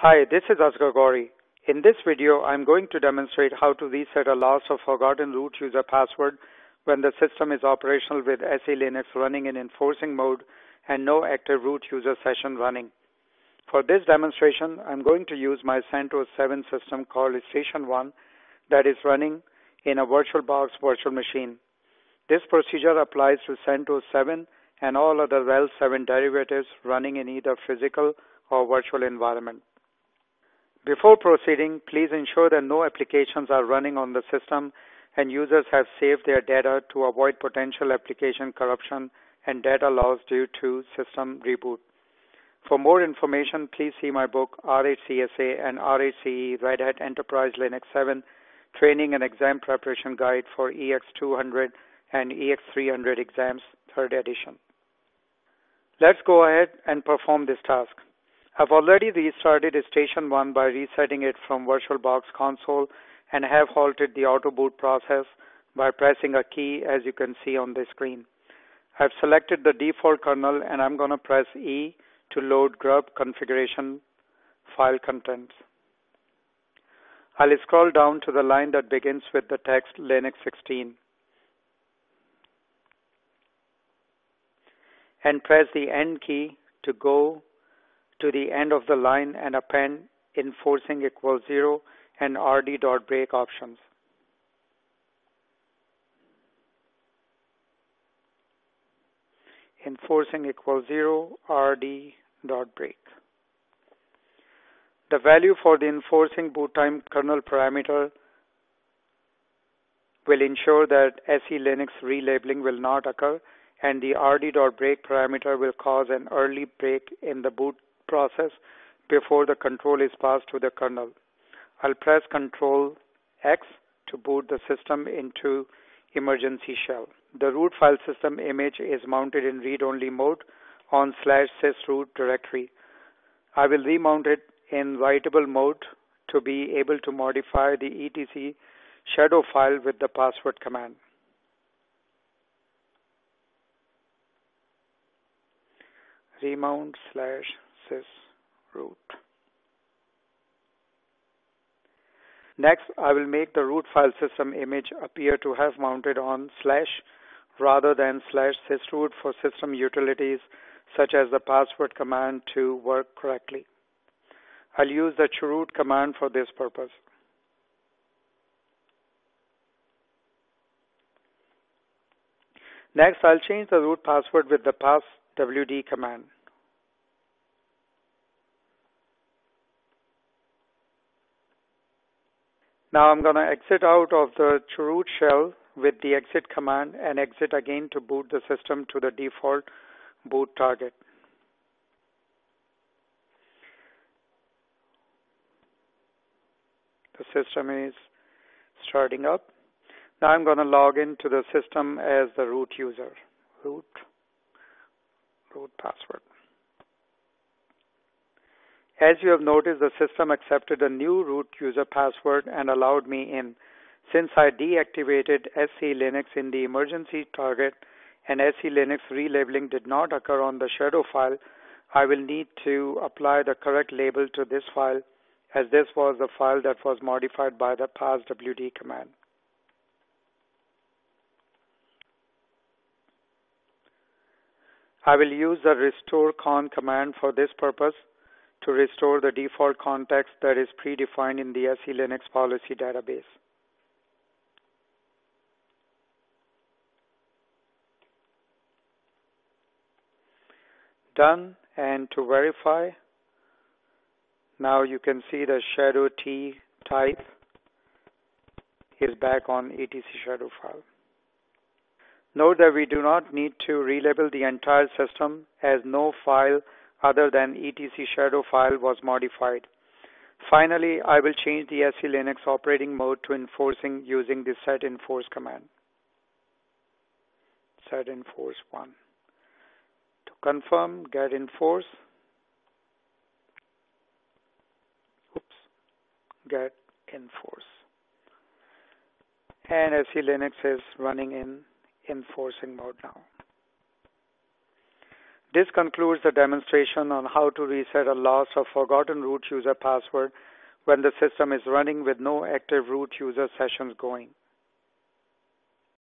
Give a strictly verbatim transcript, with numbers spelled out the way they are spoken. Hi, this is Asghar Ghori. In this video, I'm going to demonstrate how to reset a lost or forgotten root user password when the system is operational with SELinux running in enforcing mode and no active root user session running. For this demonstration, I'm going to use my CentOS seven system called Station one that is running in a VirtualBox virtual machine. This procedure applies to CentOS seven and all other RHEL seven derivatives running in either physical or virtual environment. Before proceeding, please ensure that no applications are running on the system and users have saved their data to avoid potential application corruption and data loss due to system reboot. For more information, please see my book R H C S A and R H C E Red Hat Enterprise Linux seven Training and Exam Preparation Guide for E X two hundred and E X three hundred exams, third edition. Let's go ahead and perform this task. I've already restarted Station one by resetting it from VirtualBox console and have halted the auto boot process by pressing a key, as you can see on the screen. I've selected the default kernel and I'm going to press E to load grub configuration file contents. I'll scroll down to the line that begins with the text Linux sixteen and press the End key to go to the end of the line and append enforcing equals zero and rd.break options. Enforcing equals zero, rd.break. The value for the enforcing boot time kernel parameter will ensure that SELinux relabeling will not occur, and the rd.break parameter will cause an early break in the boot process before the control is passed to the kernel. I'll press control X to boot the system into emergency shell. The root file system image is mounted in read-only mode on slash sysroot directory. I will remount it in writable mode to be able to modify the etc shadow file with the password command. Remount slash sysroot. Next, I will make the root file system image appear to have mounted on slash rather than slash sysroot for system utilities such as the password command to work correctly. I'll use the chroot command for this purpose. Next, I'll change the root password with the passwd command. Now I'm going to exit out of the chroot shell with the exit command and exit again to boot the system to the default boot target. The system is starting up. Now I'm going to log into the system as the root user. Root, root password. As you have noticed, the system accepted a new root user password and allowed me in. Since I deactivated SELinux in the emergency target and SELinux relabeling did not occur on the shadow file, I will need to apply the correct label to this file, as this was the file that was modified by the passwd command. I will use the restorecon command for this purpose, to restore the default context that is predefined in the SELinux policy database. Done, and to verify, now you can see the shadow T type is back on etc shadow file. Note that we do not need to relabel the entire system as no file other than etc shadow file was modified. Finally, I will change the SELinux operating mode to enforcing using the setenforce command. setenforce one. To confirm, getenforce. Oops. Getenforce. And SELinux is running in enforcing mode now. This concludes the demonstration on how to reset a lost or forgotten root user password when the system is running with no active root user sessions going.